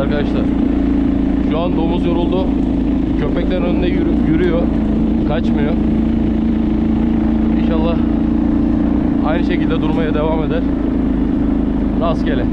Arkadaşlar şu an domuz yoruldu, köpeklerin önünde yürüyor, kaçmıyor. İnşallah aynı şekilde durmaya devam eder. Rastgele.